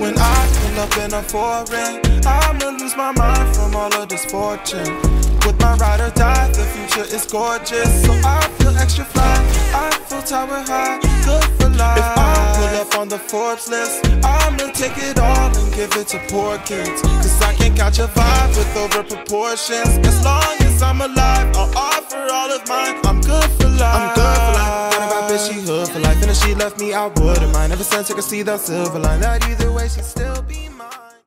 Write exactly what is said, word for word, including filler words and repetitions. When I end up in a foreign, I'ma lose my mind from all of this fortune. With my ride or die, the future is gorgeous. So I feel extra fly, I feel tower high, good for life. If I pull up on the Forbes list, I'ma take it all and give it to poor kids. Cause I can catch a vibe with over proportions. As long as I'm alive, I'll offer all of mine. I'm good for life, I'm good for life. What about bitch, she hood for life. And if she left me, I wouldn't mind. Ever since I could see that silver line, that either way she'd still be